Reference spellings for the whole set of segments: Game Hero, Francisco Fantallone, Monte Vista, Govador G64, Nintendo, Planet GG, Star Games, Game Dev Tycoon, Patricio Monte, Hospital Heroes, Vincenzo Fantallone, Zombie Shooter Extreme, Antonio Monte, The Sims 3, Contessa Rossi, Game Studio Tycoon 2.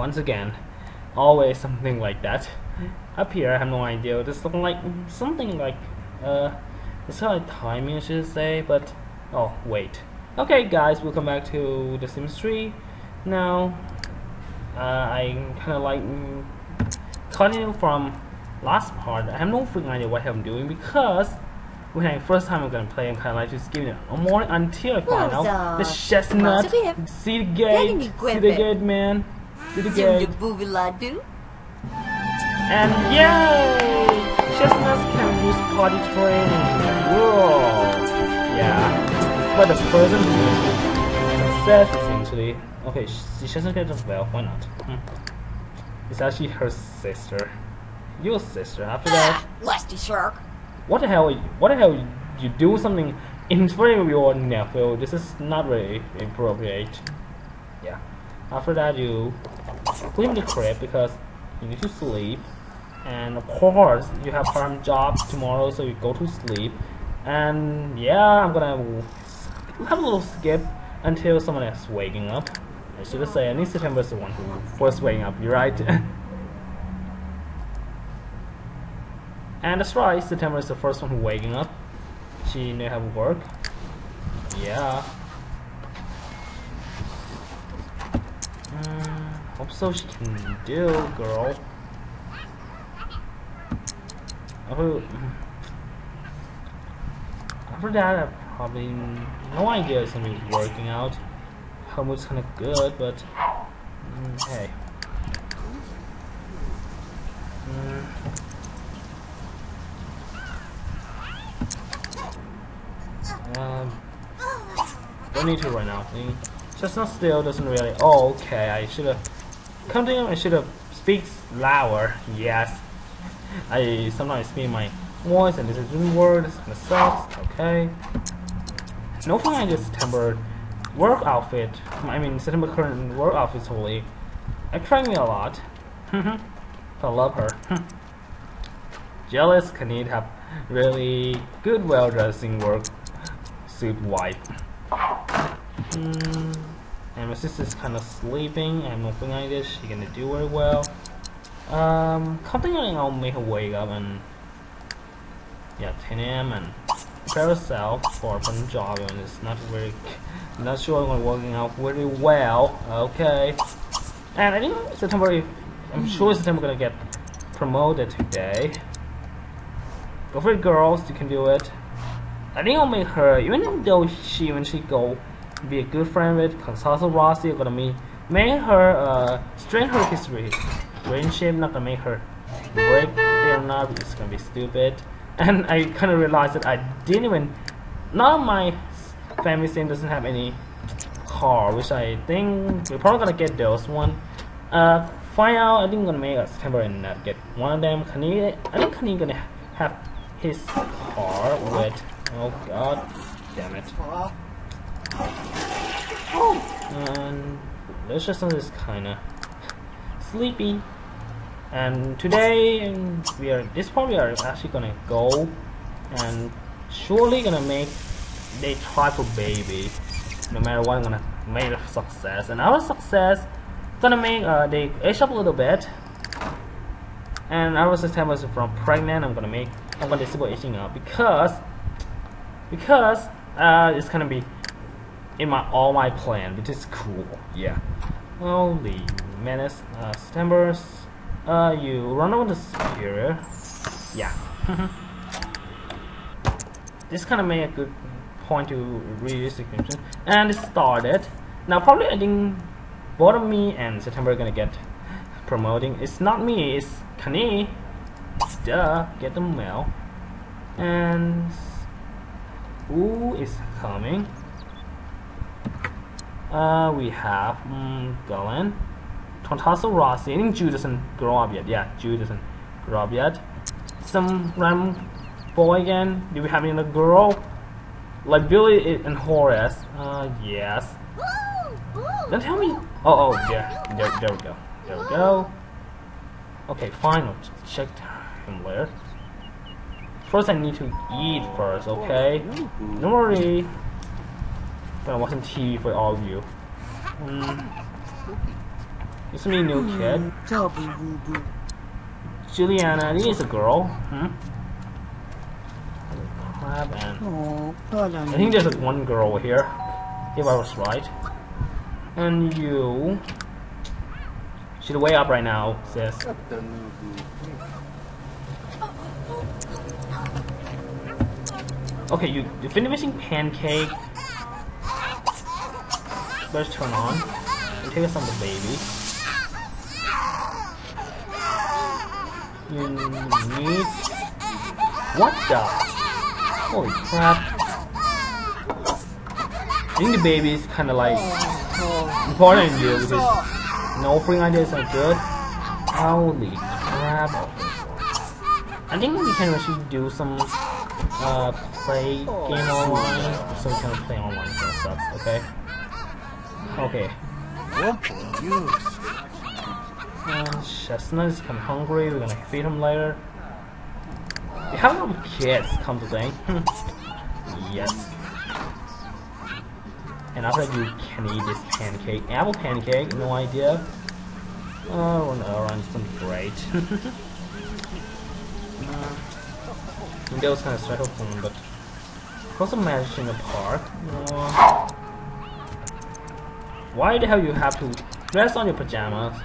once again, always something like that. Up here, I have no idea. There's something like it's kind of like timing, I should say, but oh wait. Okay, guys, we'll come back to The Sims 3 now. I kind of like continue from last part. I have no freaking idea what I'm doing because when I first time I'm gonna play, I'm kind of like just giving it a morning until I find out the chestnut. See the gate, man. See the gate. And yay! Chestnuts can use potty training. Whoa! Yeah. But the person who is success essentially. Okay, she doesn't get as well. Why not? It's actually her sister. Your sister. After that. Lusty shark. What the hell? What the hell? You do something in front of your nephew. This is not really appropriate. Yeah. After that, you clean the crib because you need to sleep. And of course you have farm job tomorrow, so you go to sleep. And yeah, I'm gonna have a little skip until someone is waking up. I should say I need September is the one who first waking up, you're right. And that's right, September is the first one who waking up. She may have work. Yeah. Hope so she can do, girl. After that, I probably no idea if something's working out. Homework's kind of good, but hey. Don't need to right now. Chestnut still doesn't really. Oh, okay. I should have come to him. I should have speak louder. Yes. I sometimes speak my voice and this is doing words and it sucks. Okay. No fun idea. September work outfit. I mean September current work outfit totally. I'm trying me a lot. I love her. Jealous can need have really good well dressing work suit wife. And my sister's kind of sleeping. I have no thing idea. She's gonna do very well. Continuing, I'll make her wake up and yeah, 10 AM and prepare herself for a fun job. And it's not very, not sure I'm working out very well. Okay, and I think September. I'm sure September gonna get promoted today. Go for it, girls. You can do it. I think I'll make her, even though she when she go. Be a good friend with Contessa Rossi. You're gonna make her strengthen her history. Friendship, not gonna make her break it or not. It's gonna be stupid. And I kind of realized that I didn't even. None of my family sim doesn't have any car, which I think we're probably gonna get those one. Find out. I think I'm gonna make a September and not get one of them. Kanye, I think Kanye gonna have his car with. Oh god, damn it. And this chestnut is kinda sleepy. And today we are this part we are actually gonna go and surely gonna make they try for baby. No matter what I'm gonna make a success. And our success gonna make they age up a little bit. And our September is from pregnant. I'm gonna disable aging up because it's gonna be in my all my plan, which is cool. Yeah. Holy menace. September. You run over the spirit. Yeah. This kind of made a good point to reduce the confusion. And it started. Now probably I think both of me and September are gonna get promoting. It's not me. It's Kanye. Duh. Get the mail. And who is coming? We have Galen, Contessa Rossi. I think Jude doesn't grow up yet. Yeah, Jude doesn't grow up yet. Some random boy again. Do we have any other girl? Like Billy and Horace. Yes. Don't tell me. Oh, yeah. There we go. There we go. Okay, fine. I'll check him later. First, I need to eat first. Okay. Don't worry. I'm watching TV for all of you. This is me, new kid. Juliana, is a girl. Hmm? Crab and... I think there's one girl here, if I was right. And you... She's way up right now, sis. Okay, you finishing pancake. Let's turn on. And take us on the baby. You need... What the? Holy crap. I think the baby is kind of like... important to you, because... No offering idea is not good. Holy crap. I think we can actually do some... play game online, some kind of play online kind of stuff, okay? Okay. Chestnut is kind of hungry, we're gonna feed him later. They have a lot of kids come to think. Yes. And after you can eat this pancake. Apple pancake, no idea. Oh, an orange, something great. That was kind of stressful, but also managed in the park. Why the hell you have to dress on your pajamas?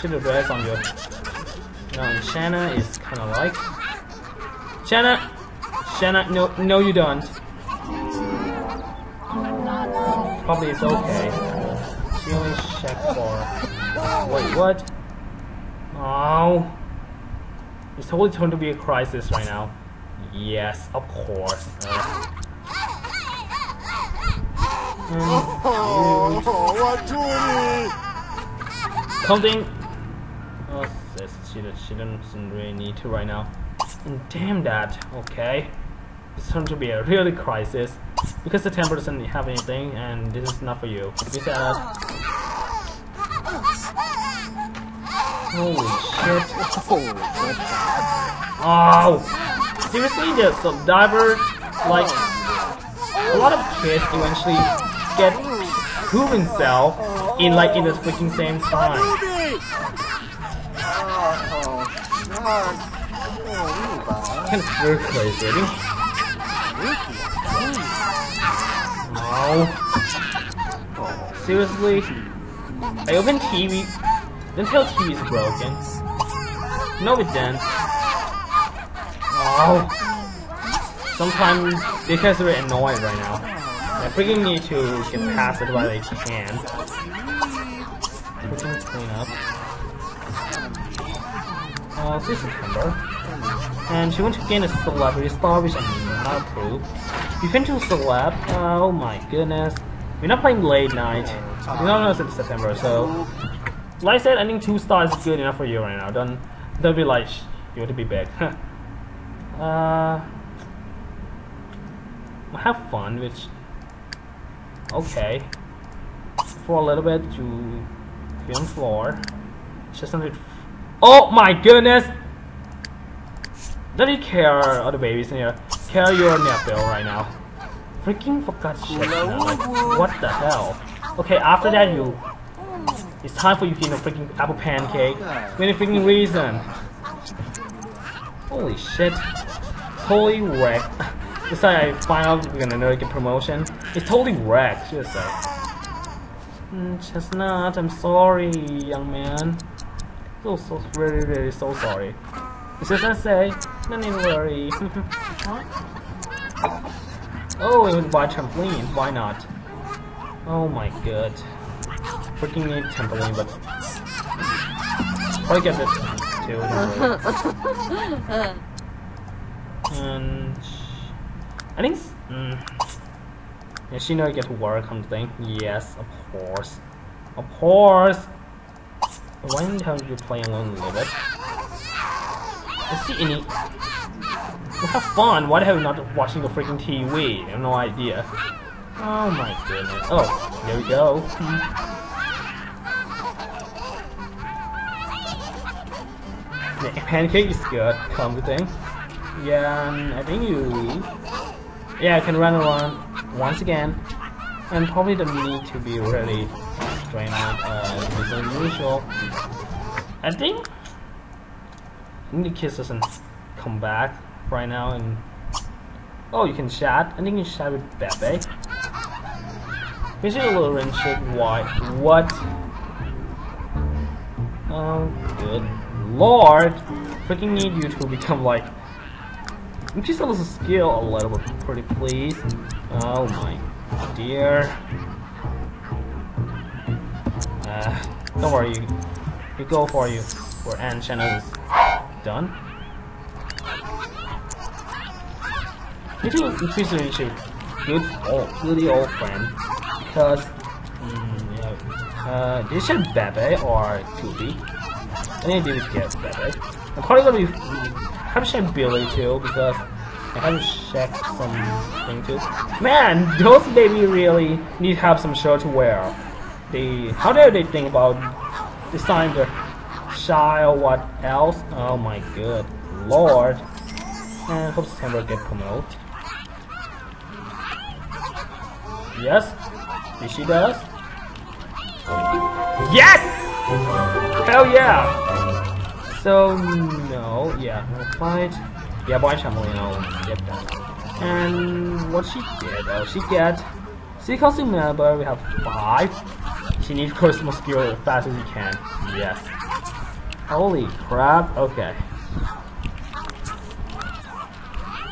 Should have dressed on your. No, and Shanna is kind of like Shanna. Shanna, no, you don't. Probably it's okay. She only checked for. Wait, what? Oh, it's totally going to be a crisis right now. Yes, of course. Something. Oh, sis, she doesn't really need to right now. And damn that. Okay, it's going to be a really crisis because the temper doesn't have anything, and this is not for you. Holy shit! Oh. Seriously, there's some diver, like, a lot of kids eventually get who himself in, like, in the freaking same time. Kind of very crazy. No. Seriously? I open TV, then tell TV is broken. No, it didn't. Oh, sometimes these guys are annoying right now. I freaking need to get past it while they can. Freaking clean up. She's a member. And she wants to gain a celebrity star, which I'm not approved. You can do celeb. Oh my goodness. We're not playing late night. We don't know it's in September, so. Like I said, I think 2 stars is good enough for you right now. Don't be like, you want to be big. Have fun, which okay. For a little bit, you be on the floor. It's just something. Oh my goodness! Don't you care of the babies in here? Care your net bill right now. Freaking forgot shit. What the hell? Okay, after that you. It's time for you to eat a freaking apple pancake. For any freaking reason. Holy shit. Totally wrecked. This time I find out we're gonna get promotion. It's totally wrecked. Just like, Chestnut, I'm sorry, young man. So really, really so sorry. It's just I say, don't even worry. Oh, it would buy trampoline. Why not? Oh my god. Freaking need trampoline, but probably get this one too. And I think yeah, she never get to work on the thing. Yes, of course. Of course! Why the hell you play alone a little bit? Let's see any... Well, have fun! Why the hell are you not watching the freaking TV? I have no idea. Oh my goodness. Oh, there we go. The pancake is good, come to think. Yeah, I think you... Yeah, I can run around once again. And probably don't need to be really right now is unusual. I think I need to kiss this and come back right now and oh, you can chat. I think you can chat with Bebe. We should a little ring shit. Why? What? Oh, good lord! Freaking need you to become like. Increase the skill a little bit, pretty please. Oh my dear. Don't worry, you go for you. Where Anne Shannon is done. You do increase the relationship. Good old, really old friend. Cause, you know, they should Bebe or Toby. I need to get Bebe. I'm probably gonna be. I have to check Billy too because I have to check something too. Man, those baby really need to have some shirt to wear. They, how dare they think about design their child? What else? Oh my good lord! And I hope September get promoted. Yes, if she does. Yes! Hell yeah! So no, yeah, fight. Yeah, boy, Chamberlain, you know, get that. And what she did? She get. See, costume member, we have 5. She needs Christmas skill as fast as you can. Yes. Holy crap. Okay.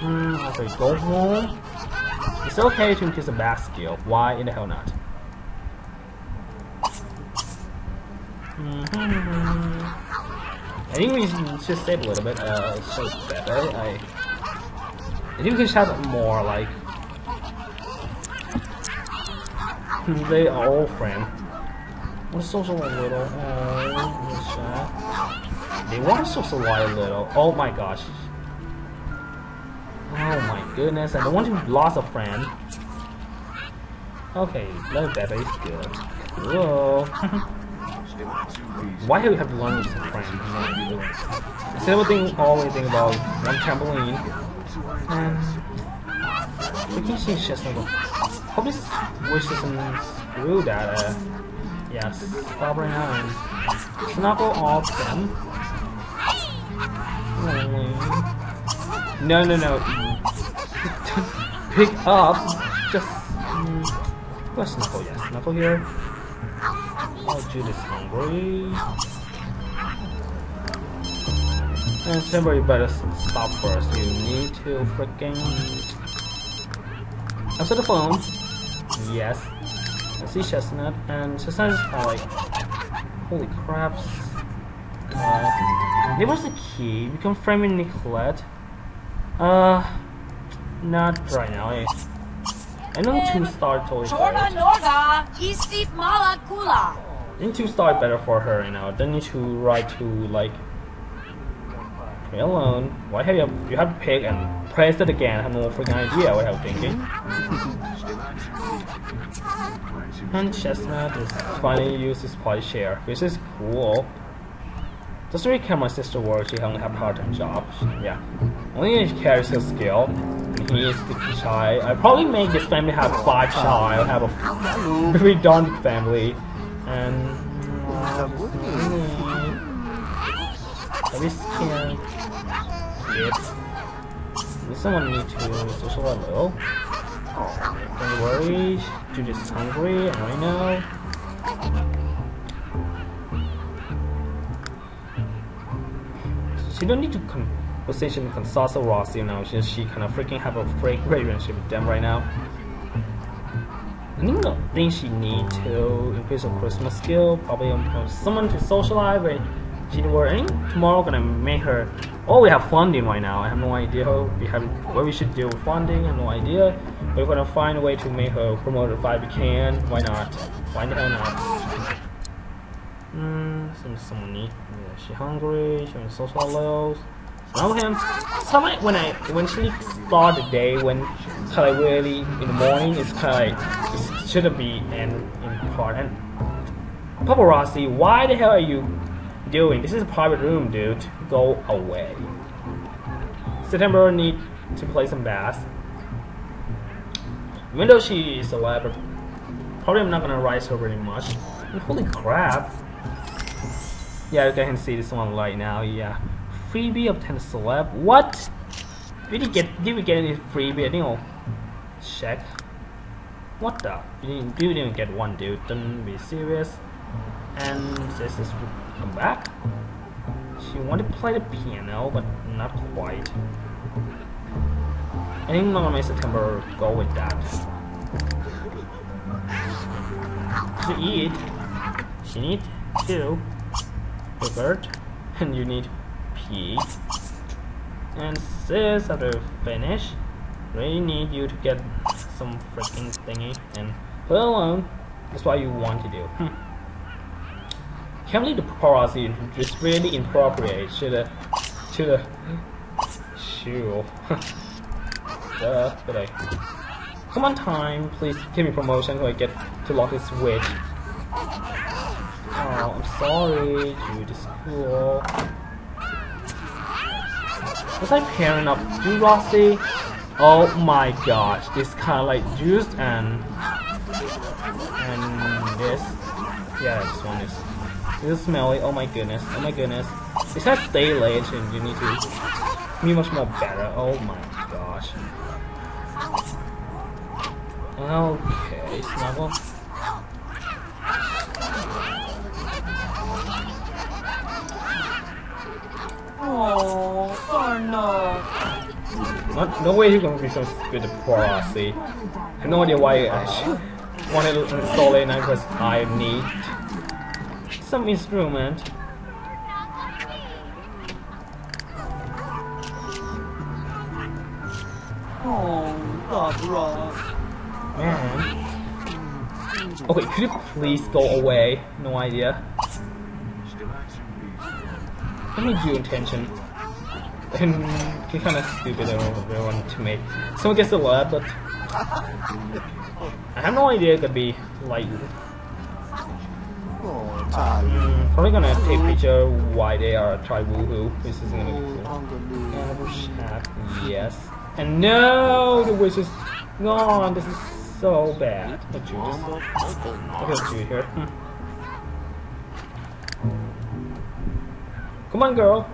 Okay, go home. It's okay to increase the back skill. Why in the hell not? I think we should save a little bit, so better. I think we can shout more, like... they are all friends. What's social a little? They want to socialize a little. Oh my gosh. Oh my goodness, I don't want to lose a friend. Okay, no Bebe is good. Cool. Why do we have to learn this French? It's the only thing, about one trampoline. And we can change just a little. Hope this wish doesn't screw that. Yeah, stop right now and snuggle off them. No. Pick up. Just go snuggle. Yeah, snuggle here. Oh, Jude is hungry. And somebody better stop first. You need to freaking answer the phone. Yes. I see Chestnut, and Chestnut is kind of like, holy crap. There was the key. You can frame in Nicolette. Not right now. I know 2-star totally. Jordan Norga, Isif Malakula. I think 2-star better for her right now. Don't need to write to like. Leave me alone. Why have you have to pick and press it again? I have no freaking idea what I'm thinking. And Chestnut is finally used his potty chair, which is cool. Just really care my sister works. She only have a hard time job. Yeah, only she carries her skill. He is the child. I probably make this family have 5 child. Have a very redundant family. And this can get someone need to socialize a little. Don't worry, Jude is hungry right now. She don't need to conversation with Contessa Rossi now. She kind of freaking have a great relationship with them right now. I think the thing she need to increase her Christmas skill, probably someone to socialize with. She worrying tomorrow gonna make her. Oh, we have funding right now. I have no idea how we have what we should do with funding. I have no idea. We're gonna find a way to make her promoted if we can. Why not? Why the hell not? Someone need. Yeah, she hungry. She in social lows. Know him. Sometimes when she start the day, when kind like really in the morning, it's kind of like it shouldn't be in part. And Paparazzi, why the hell are you doing? This is a private room, dude. Go away. September need to play some bass. Even though she is a celebrity, probably I'm not gonna rise her very much. Holy crap. Yeah, you can see this one right now. Yeah. Freebie obtained a celeb. What? Did we get any freebie? I think I'll check. What the? We didn't even get one, dude. Don't be serious. And this is come back. She wanted to play the piano, but not quite. I think I'm gonna make September go with that. To eat, she need two yogurt, and you need pee. And since after finish, really need you to get some freaking thingy and put alone. That's what you want to do. Can't believe the paparazzi is really inappropriate to the shoe. But come on, time, please give me promotion so I get to lock this switch. Oh, I'm sorry, dude, it's cool. Was I pairing up you, Rossi? Oh my gosh, it's kind of like juice and this. Yeah, this one is. This is smelly. Oh my goodness. Oh my goodness. It's not stay late, and you need to be much more better. Oh my gosh. Okay, snuggle. No way you're gonna be so good to Rossi. I have no idea why I wanted to install it now because I need some instrument. Oh, God, Ross. Man. Okay, could you please go away? No idea. Let me do intention. And it's kind of stupid they want to make. Someone gets a lot, but I have no idea it could be like. Probably gonna take a picture why they are a tribe woohoo. This is gonna be cool. Yes. And no, the witch is gone. This is so bad. What you just do here? Come on, girl.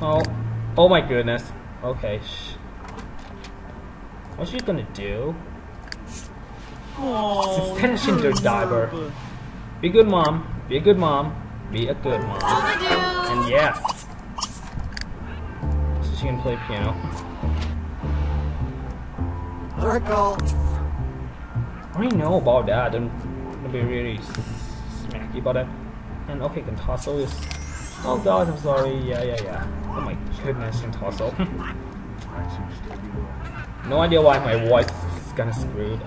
Oh. Oh my goodness. Okay. What's she gonna do? Oh, attention to diver. Be good mom. Be a good mom. Be a good mom. And yes. So she can play piano. Oracle. I already know about that. I'm gonna be really smacky about it. And okay, Contessa is. Oh god, I'm sorry. Yeah. Oh my goodness, Contessa. No idea why my voice is kinda screwed.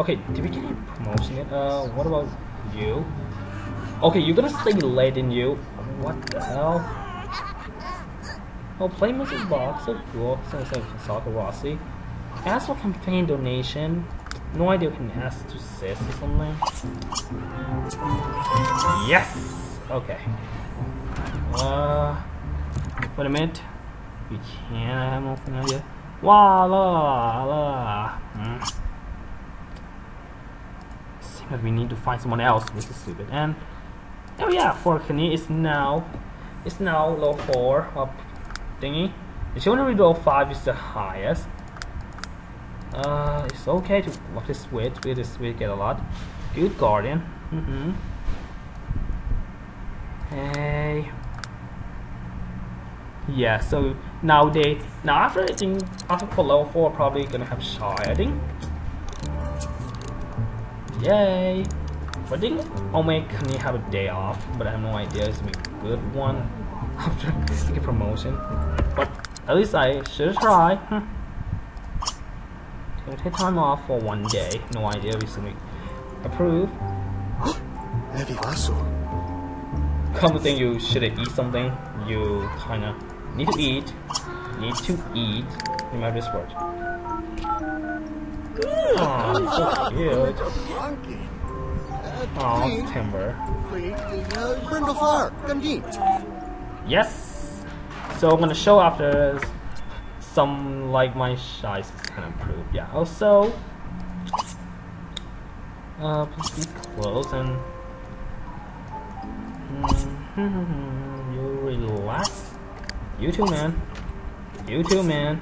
Okay, did we get any promotion yet? What about you? Okay, you're gonna stay late, didn't you? What the hell? Oh, play music box, so cool. Sounds like Contessa Rossi. Ask for campaign donation. No idea can ask to sis or something. Yes! Okay. Wait a minute. We can't have an open idea. Voila! Seems like we need to find someone else, which is stupid. And oh yeah, Forkney is now level 4 up thingy. If you want to read level 5 is the highest. It's okay to watch this switch. We this switch get a lot. Good guardian. Hey. Yeah. So now after I think after for level 4, probably gonna have shy. I think. Yay. I think I'll make me have a day off, but I have no idea it's gonna be a good one after the promotion. But at least I should try. Gonna take time off for one day. No idea recently. Approve. Maybe also. Come think you should eat something. You kinda need to eat. Remember this word. Oh, so cute. Oh, timber. Yes. So I'm gonna show after. Some like my size is kind of improved. Yeah. Also, Please be close and you relax. You too, man. You too, man.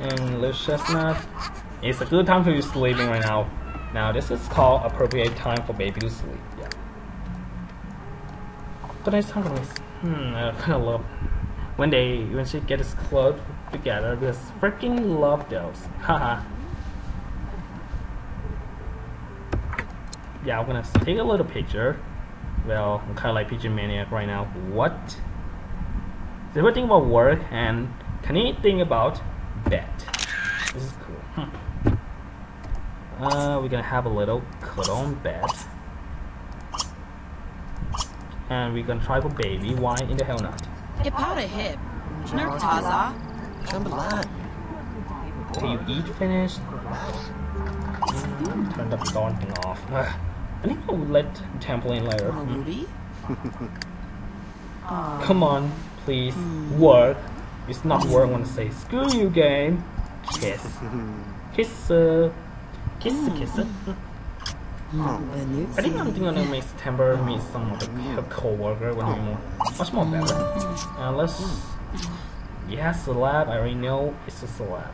And let's just not. It's a good time for you sleeping right now. Now this is called appropriate time for baby to sleep. Yeah. But it's time for this. I kinda love when they she gets clothes together. Because freaking love those. Haha. Yeah, I'm gonna take a little picture. Well, I'm kind of like picture maniac right now. What? So we're thinking about work and can you think about bed? This is cool. We're gonna have a little cuddle bed. And we're gonna try for baby. Why in the hell not? Hippopotamus hip. Taza. Can you eat finished? Turn the darn thing off. I think I would let Temple in later. Come on, please. Work. It's not work. I want to say, screw you, game. Kiss. Kisser. Kisser, kisser. I think I'm gonna make Temple meet some of her co-worker when we more. Much more better. Let's... Yeah, celeb. I already know it's a celeb.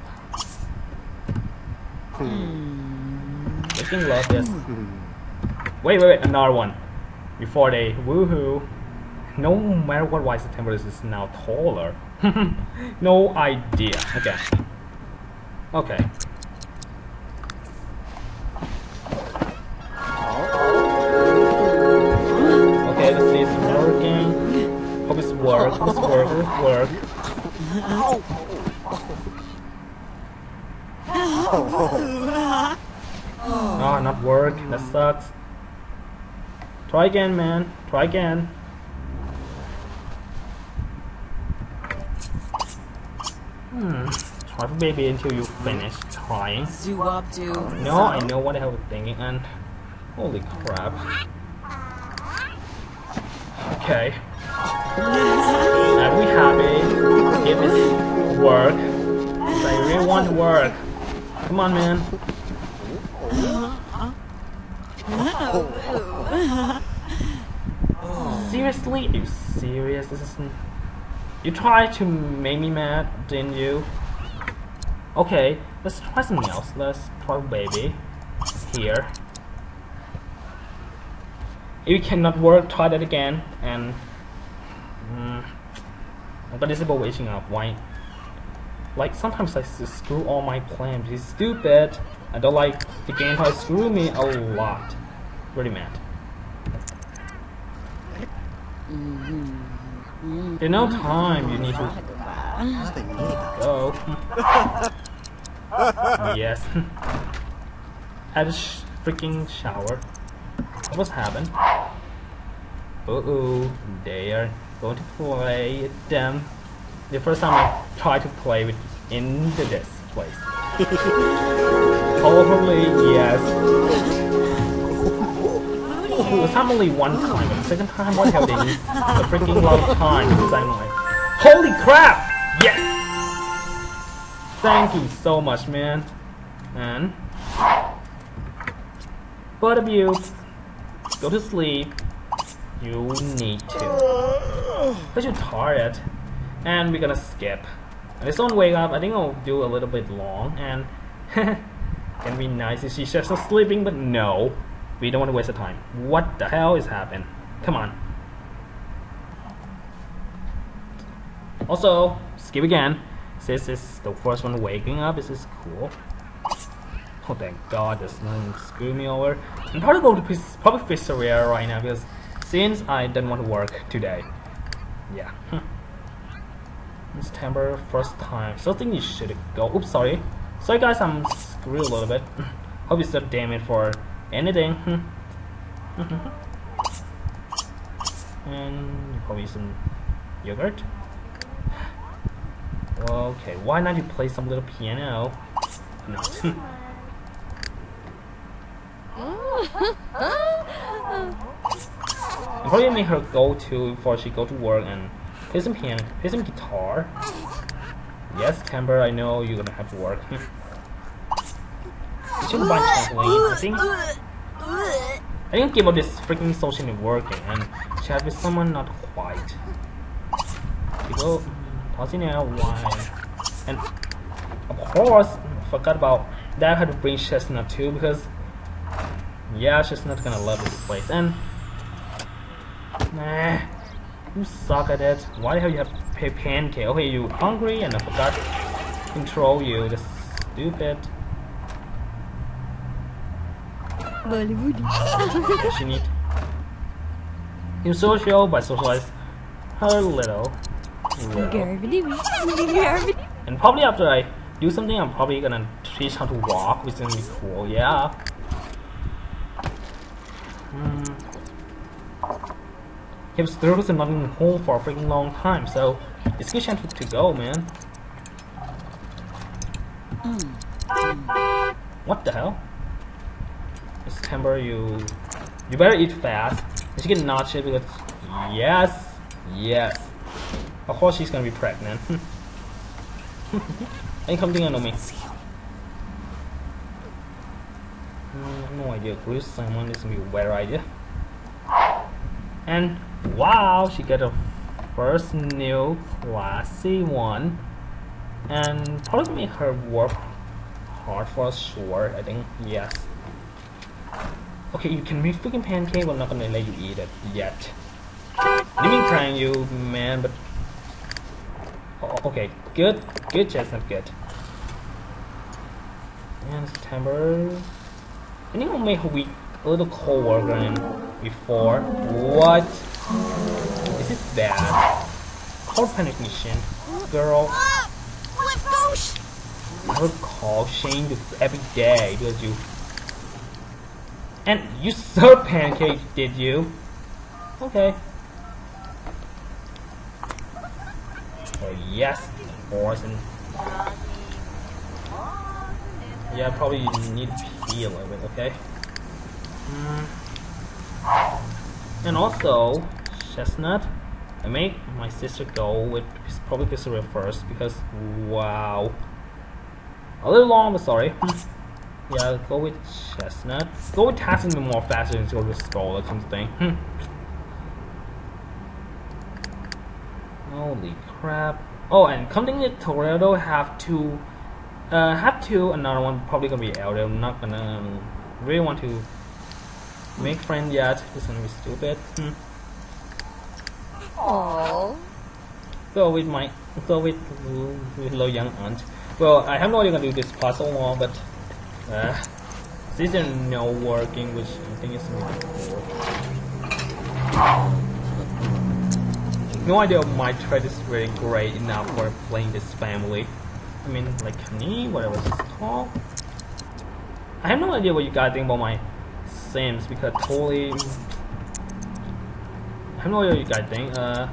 I think love this. Wait, another one. Before they woohoo. No matter what, why September is now taller. No idea. Okay. Okay. Okay, let's see, it's working. Hope it's work. It's work. It's work. Oh, not work. That sucks. Try again, man. Try again. Try for baby until you finish trying. Do up, dude. No, I know what the hell I'm thinking, and holy crap. Okay. Are we happy? Give it work. I really want to work. Come on, man. Seriously? Are you serious? This is... You tried to make me mad, didn't you? Okay, let's try something else. Let's try baby. Here. If you cannot work, try that again. And... I'm gonna disable waking up. Why? Like, sometimes I just screw all my plans. It's stupid. I don't like the game how it screw me a lot. Really mad. There's no time you need to go. Yes. Had a freaking shower. What's happened? Uh-oh. They are going to play them. The first time I tried to play with in this place. Probably yes. It was not only one time, but the second time, what happened? A freaking long time since I'm like, holy crap! Yes! Thank you so much, man. And butt abuse. Go to sleep. You need to. But you're tired. And we're gonna skip. And this one wake up, I think I'll do a little bit long and can be nice if she's just sleeping, but no. We don't want to waste the time. What the hell is happening? Come on. Also, skip again. Since this is the first one waking up, this is cool. Oh thank god, there's nothing screw me over. I'm probably going to public pizzeria right now because since I don't want to work today. Yeah. It's September first time, so I think you should go. Oops, sorry. Sorry guys, I'm screwed a little bit. Hope it's not damaged for anything. And probably some yogurt. Okay, why not you play some little piano? No. And probably make her go to before she go to work and play some piano, play some guitar. Yes, Temper, I know you're gonna have to work. should watch that way, you think? I didn't give up this freaking social networking and chat with someone not quite. People tossing out wine. And of course, forgot about that. I had to bring Chestnut too because, yeah, Chestnut's gonna love this place. And, nah, you suck at it. Why the hell you have to pay pancake? Okay, you hungry and I forgot to control you. Just stupid. What she need? You social, but socialize her little. And probably after I do something, I'm probably gonna teach how to walk, which is gonna be cool, yeah. He was through and not in home for a freaking long time, so it's good chance to go, man. What the hell? Miss Timber, you better eat fast. She can notch it because yes. Of course she's gonna be pregnant. Ain't something on me. No idea, Bruce. Someone is gonna be a better idea. And wow, she got a first new classy one, and probably make her work hard for sure. I think yes. Okay, you can make freaking pancake, but I'm not gonna let you eat it yet. Let me try you, man. But okay, good Chestnut, good. And September, I think I'll make a week a little co-worker in before. What? This is bad. Call penetration, girl. I would call Shane every day because you. And you served pancake, did you? Okay. Oh, yes, of course. And yeah, probably you need to pee a little bit, okay? And also, Chestnut, I made my sister go with probably Pizzeria first because, wow. A little long, but sorry. Yeah, go with Chestnut. Go with Tass and more faster than go to Skull or something. Holy crap. Oh, and coming to Toledo have to another one, probably gonna be Elder. I'm not gonna really want to make friends yet. It's gonna be stupid. Aww. Go with little young aunt. Well, I have no idea gonna do this puzzle more, but this is no working, which I think is not cool. No idea if my thread is really great enough for playing this family. I mean, like me, whatever it's called. I have no idea what you guys think about my Sims because totally. I have no idea what you guys think. I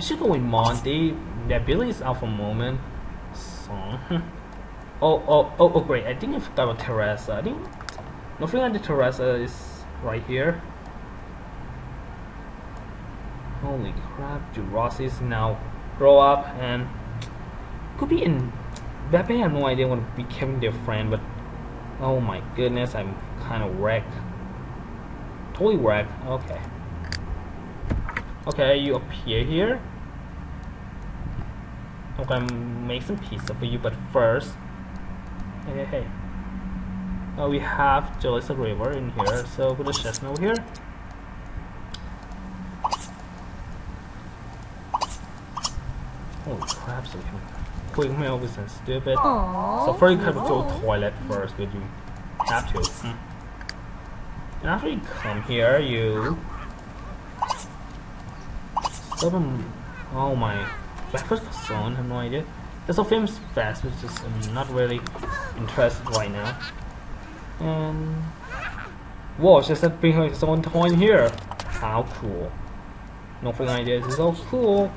should go with Monty. That Billy is out for a moment. So. Oh, great, I think I forgot about Teresa. I think nothing like the Teresa is right here. Holy crap, Rossi is now grow up and could be in Beppe. I have no idea when becoming their friend, but oh my goodness, I'm kind of wrecked. Totally wrecked. Okay. Okay, you appear here. I'm gonna make some pizza for you, but first. Hey. We have Joyce River in here, so put a Chestnut over here. Holy crap, so we can quick mail this and stupid. Aww. So first you have to go to the toilet first, but you have to. And after you come here, you... Oh my... Breakfast zone, I have no idea. There's a famous fast, which is I'm not really interested right now. And whoa, she said bring her someone toy in here. How cool! No freaking idea. This is so cool.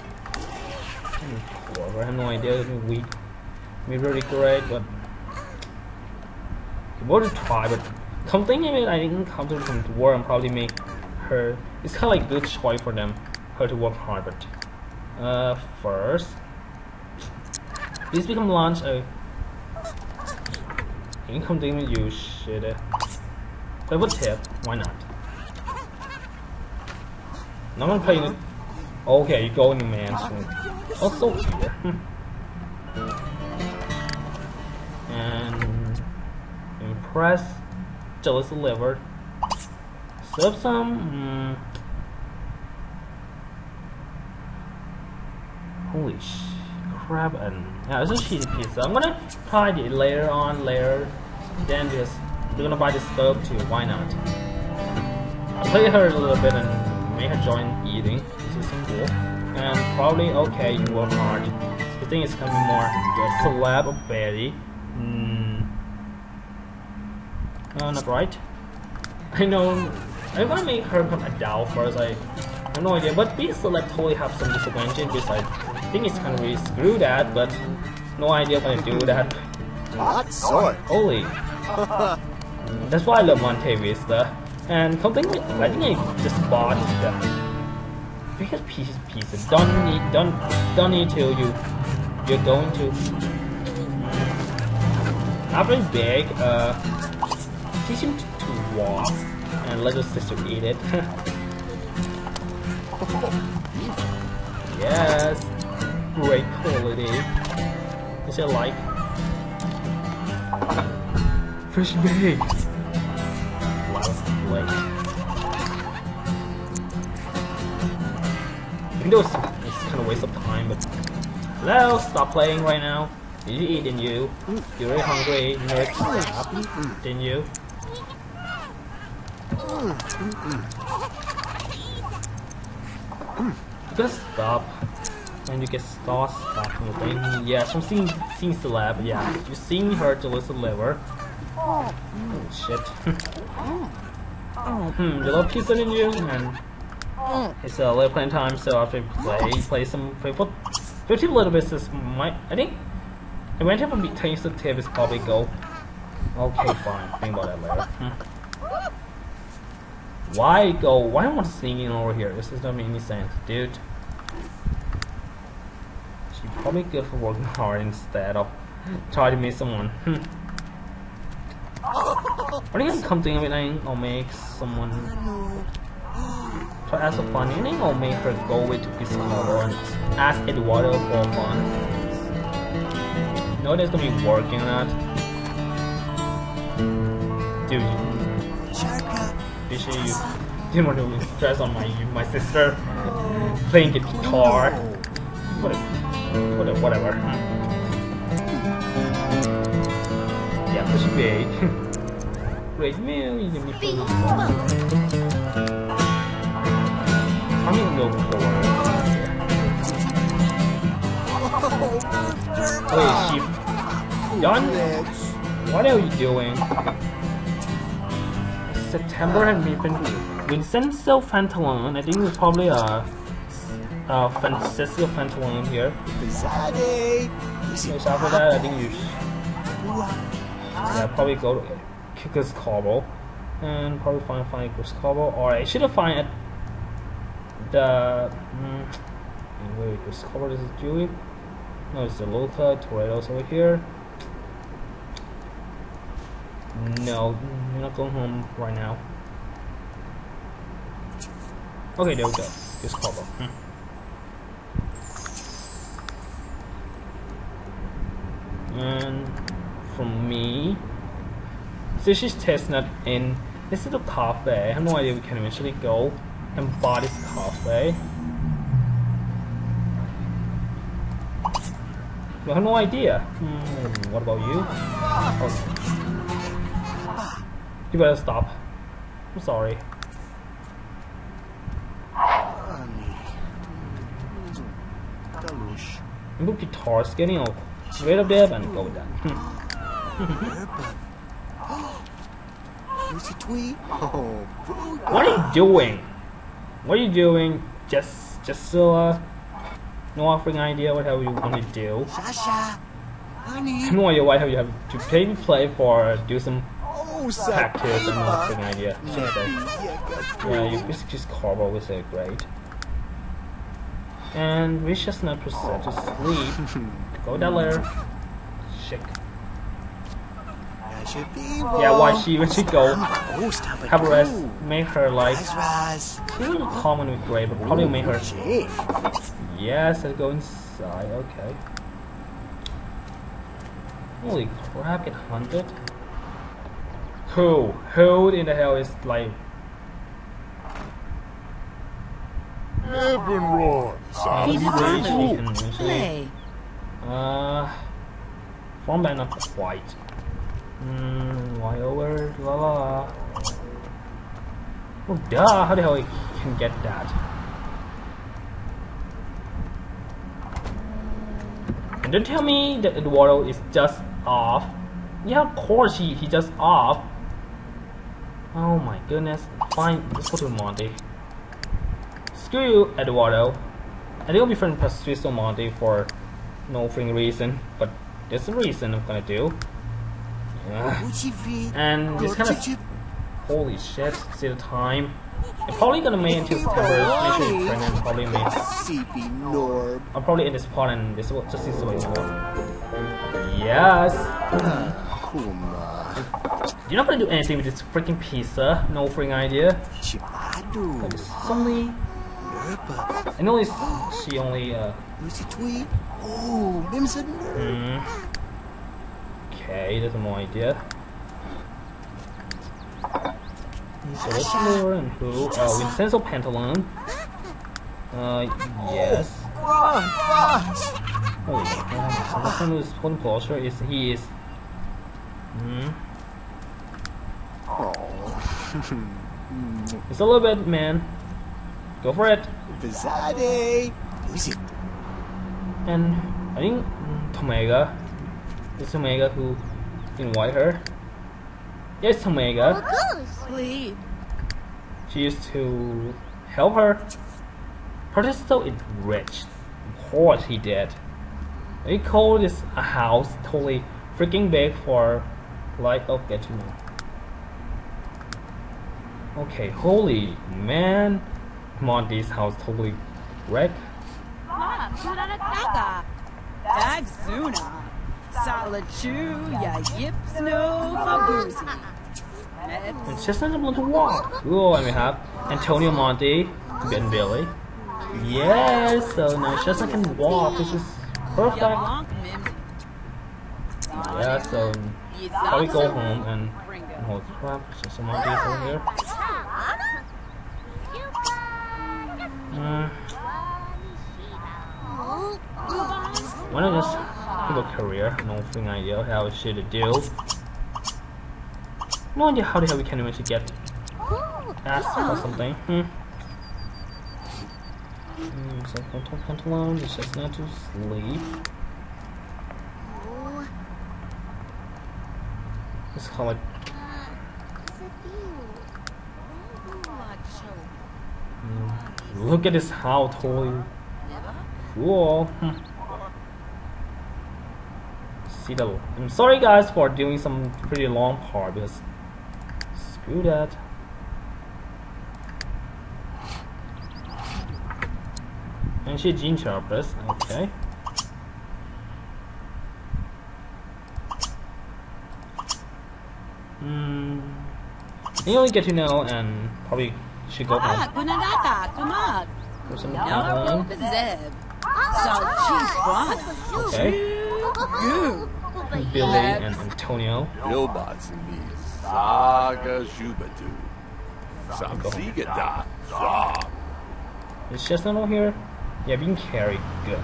I have no idea. We be really great, but we want to try. But something in it, I didn't come to some work and probably make her. It's kind of like good choice for them, her to work hard. But first. Please become lunch. Incoming you should double tap. Why not? No one playing it. Okay, you go in the mansion. Also here. And impress. Jealous delivered. Serve some. Holy crap! And yeah, it's a cheesy pizza. I'm gonna try it later on. Then just we're gonna buy the stove too. Why not? I'll play her a little bit and make her join eating. This is cool. And probably okay. You work hard. The thing is coming more good. Collab of Betty. Not right. I know. I want to make her become a doll first. I have no idea. But Beast Select totally have some disadvantage because I think it's kind of really screw that. But no idea how to do that. What sort? Holy. That's why I love Monte Vista. And something I think I just bought the biggest pieces. Don't need to. You're going to. Not very big. Teach him to walk and let your sister eat it. Yes, great quality. Is it like fresh bake? Lovely. I know it's kind of waste of time, but hello, stop playing right now. Did you eat? Didn't you? You're really hungry. Nerds, didn't you? Just stop, and you get start stopping. Okay? Yeah, so I'm seeing the lab. Yeah, you're seeing her to lose the liver. Oh, shit. You love pizza, didn't you? And it's a little playing time, so after play for 15 little bits. This might, I think. I went up and taste the tip. Is probably go. Okay, fine. Think about that later. Why go? Why am I singing over here? This doesn't make any sense, dude. She probably good for working hard instead of trying to meet someone. Are you gonna come to anything or make someone try to ask for fun anything or make her go away to piss over and ask Eduardo for fun? No, that's gonna be working on that, dude. Appreciate you. Didn't want to stress on my sister playing the guitar. Whatever. Yeah, push it big. Great meal. You give me food. I'm gonna go for. Wait, sheep. Done? What are you doing? September and Vincenzo Fantallone. I think it's probably Francisco Fantallone here. So after that, I think you probably go to Kickers Cobble and probably find Kickers Cobble. Or I should have find at the wait, Kickers Cobble. This is Julie. No, it's the local Toreros over here. No, you're not going home right now. Okay, there we go. Just cover. And for me, Sushi's Chestnut Inn. This is a cafe. I have no idea we can eventually go and buy this cafe. I have no idea. What about you? Oh. You better stop. I'm sorry. I'm good guitars getting all rid of them and go with that. What are you doing? What are you doing? Just no offering idea what have you want to do. No idea why have you have to play for do some practice and not an idea. Yeah, you just carve over there, great. And we just not proceed to sleep. Go down there. Check. Yeah, when she goes, Cabarets made her like she was common with Grey, but probably made her. Yes, I go inside. Okay. Holy crap! Get hunted. Who in the hell is like? Everyone, play. Farmland not quite. Why over? La la. Oh duh! How the hell I can get that? And don't tell me that Eduardo is just off. Yeah, of course he just off. Oh my goodness! Fine, let's go to Monte. Screw you, Eduardo. I think I'll be friend with Patricio Monte for no freaking reason, but there's a reason I'm gonna do. And this kind of holy shit, see the time. I'm probably gonna make it until September. I'm probably make. I'll probably end this part and this will just see the way it's going. Yes. You're not gonna do anything with this freaking pizza. No freaking idea. But it's only. I know it's she only. Okay, that's no idea. So what's more and who? Vincenzo Pantalone. Yes. Holy crap, the person who's holding closure is he is. It's a little bit, man. Go for it. And I think Tomega. It's Tomega who invite her. Yes, Tomega. She used to help her. Protestant is rich. Of course he did. They call this a house totally freaking big for life of getting. Okay, holy man. Monte's house totally wrecked. Dagzuna, Salachuya, Yips, no Fabuzi. It's just not able to walk. Oh, and we have Antonio Monte, Ben Billy. Yes, so now Chesna can walk. This is perfect. Yeah, so now we go home and hold crap. Chesna Monte is over here. Why not just pick a career? No freaking idea how should it do. No idea how the hell we can even get asked or something. So don't talk Pantalone, it's just not to sleep. Let's call it. Look at this how totally cool. See the. I'm sorry guys for doing some pretty long part because screw that. And she gene sharpness. Okay. You only get to know and probably. She got one. Okay. Billy and Antonio. It's just not over here. Yeah, being carried. Good.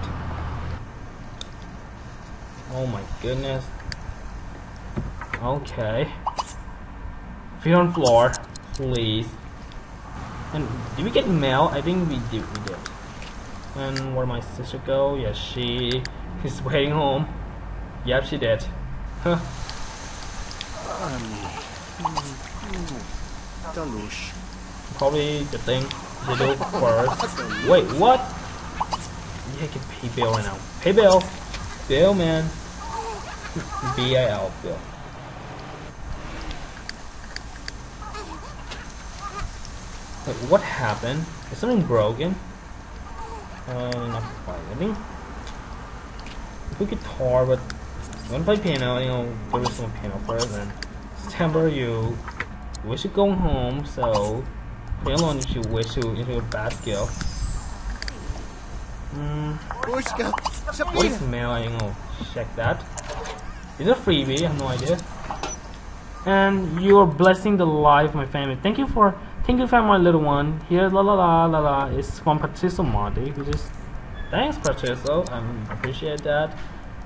Oh my goodness. Okay. Feet on floor, please. And did we get mail? I think we did. And where my sister go? Yeah, she is waiting home. Yep, she did. Huh. Probably the thing they do first. Wait, what? Yeah, I can pay Bill right now. Pay Bill! Bill, man. B-I-L, Bill. Wait, what happened? Is something broken? Not quite. I think we could guitar, but I'm gonna play piano. You know, there was some piano first, and September, you wish to go home, so how long did you wish to into a basket? Voicemail, I ain't gonna check that. It's a freebie, I have no idea. And you're blessing the life of my family. Thank you for my little one. Here, la la la la la. It's from Patricio Monte. Thanks, Patricio. I appreciate that.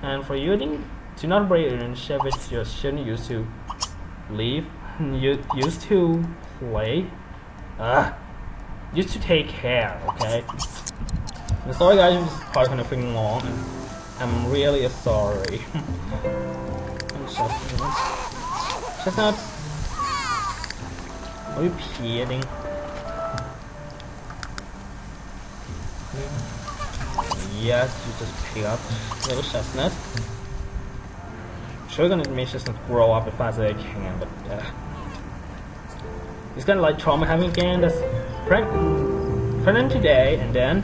And for you, do not break it and share with your children. Used to leave. Used to play. Used to take care. Okay. I'm sorry, guys. I'm just talking to freaking long. I'm really sorry. Chestnut. Are you kidding? Yes, you just pick up little chestnut. Sure, gonna make chestnut grow up as fast as I can, but it's kind of like trauma having a game that's pregnant today and then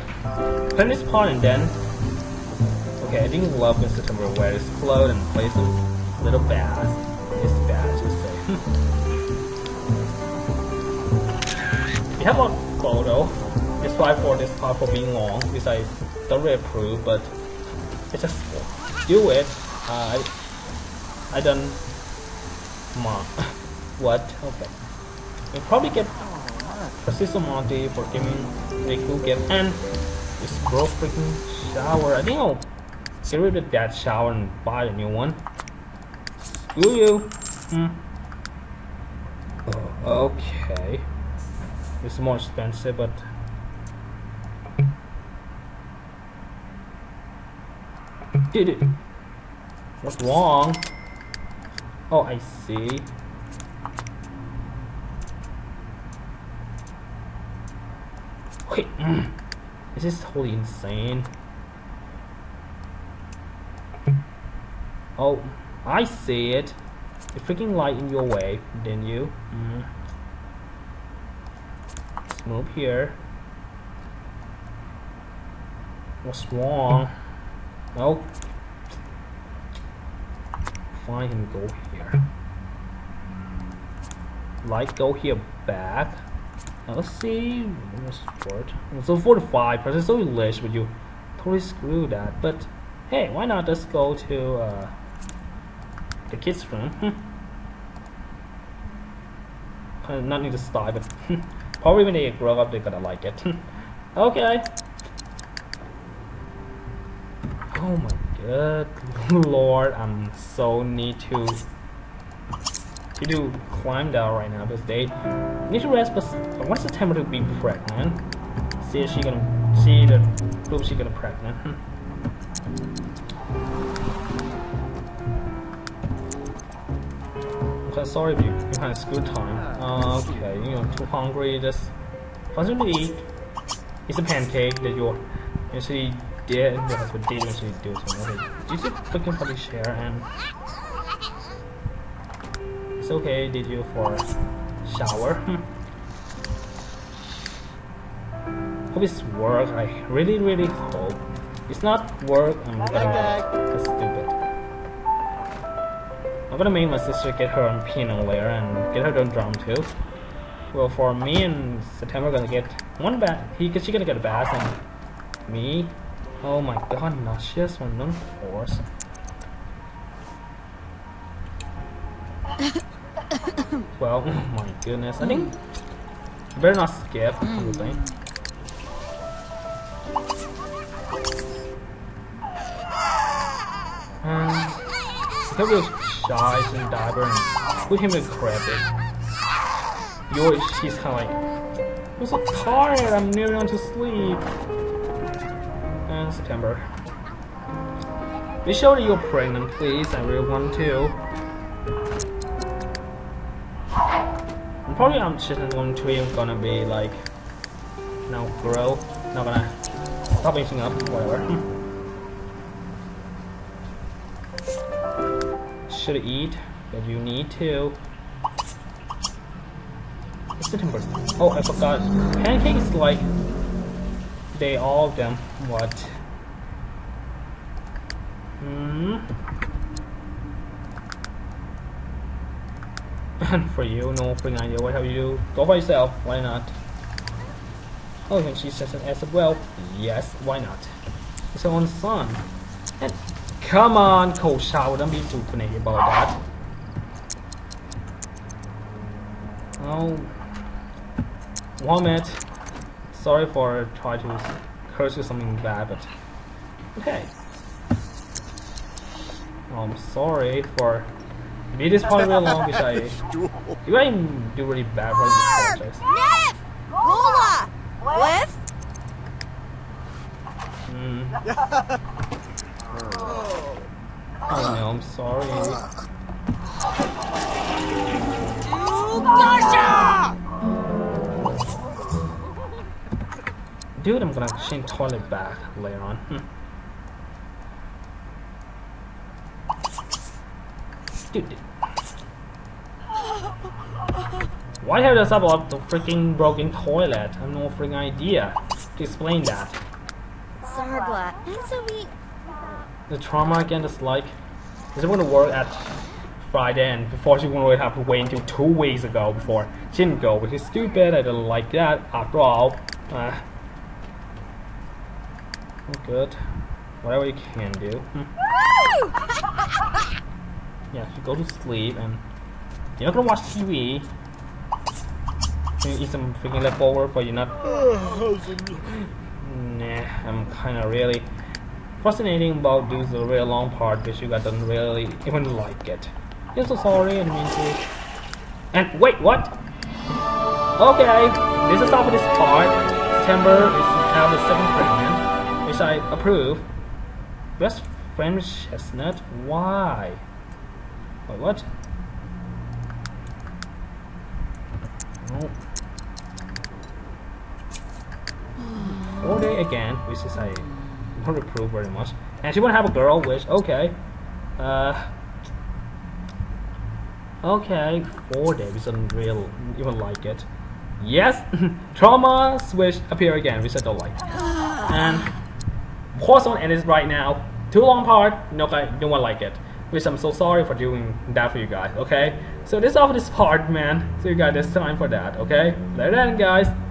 plant this part and then. Okay, I didn't love in September where it's explode and play some little bass. It's bad to say. We have a photo. It's why for this part for being long, which I don't really approve, but I just do it. I don't mind. What? Okay. We probably get Francisco Monte for giving a cool gift and this gross freaking shower. I think I'll get rid of that shower and buy a new one. Screw you. Okay. It's more expensive, but dude, what's wrong? Oh, I see. Okay, this is totally insane. Oh, I see it. The freaking light in your way, didn't you? Let's move here. What's wrong? Oh, fine, him go here. Light go here back. Now let's see. What's for it? So 45%, so relish, but you totally screw that. But hey, why not? Let's go to the kids' room. Not need to style, but probably when they grow up, they're gonna like it. Okay. Oh my good lord! I'm so need to climb down right now because they need to rest. But I want September to be pregnant. See if she gonna see the proof she gonna pregnant. Sorry if you kind of screwed time. Okay, you know, too hungry. Just something to eat. It's a pancake that you're usually did. That's what they usually do. So you should freaking probably share, and it's okay. Did you for shower? Hope it's work. I really hope it's not work. I'm gonna. That's stupid. I'm gonna make my sister get her own piano layer and get her own drum too. Well, for me and September gonna get one bath. She gonna get a bath and me. Oh my god, nauseous one, none force. Well, oh my goodness, I think I better not skip everything. Because he was shy and diver and put him in a crap. She's kinda like, I'm so tired, I'm nearly on to sleep. And September. Be sure that you're pregnant, please, I really want to. And probably I'm just going to I'm gonna be like now grow. Not gonna stop eating up, whatever. Should eat, but you need to. Oh, I forgot. Pancakes, like they all of them. What? And for you, no freaking idea what have you do. Go for yourself, why not? Oh, and she says an S as well. Yes, why not? It's her own son. And come on, cold shower, don't be too funny about that. Oh, Walmart. Sorry for trying to curse you something bad, but okay. I'm sorry for me this part real long, which I do really bad for this project. Rola! With? Oh no, I'm sorry. Dude, I'm gonna change toilet back later on. Dude. Why have this about the freaking broken toilet? I have no freaking idea to explain that. The trauma again is like, is it gonna work at Friday and before she wouldn't really have to wait until 2 weeks ago before she didn't go, which is stupid. I don't like that after all. Good. Whatever you can do. Yeah, you go to sleep and you're not gonna watch TV. You eat some freaking leftover, but you're not. Nah, I'm kind of really fascinating about this real long part because you guys don't really even like it. I'm so sorry, I didn't mean to. And wait, what? Okay, this is all for this part. September is now the 7th pregnant. Which I approve. Best friend chestnut. Why? Wait, what? No. All day again, which is I don't approve very much. And she won't have a girl, which okay. Okay, 4 days isn't real even like it. Yes, trauma switch appear again, which I don't like. And pause on and it's right now. Too long part, no one like it. Which I'm so sorry for doing that for you guys, okay? So this is all for this part, man. So you guys, there's time for that, okay? Later then, guys.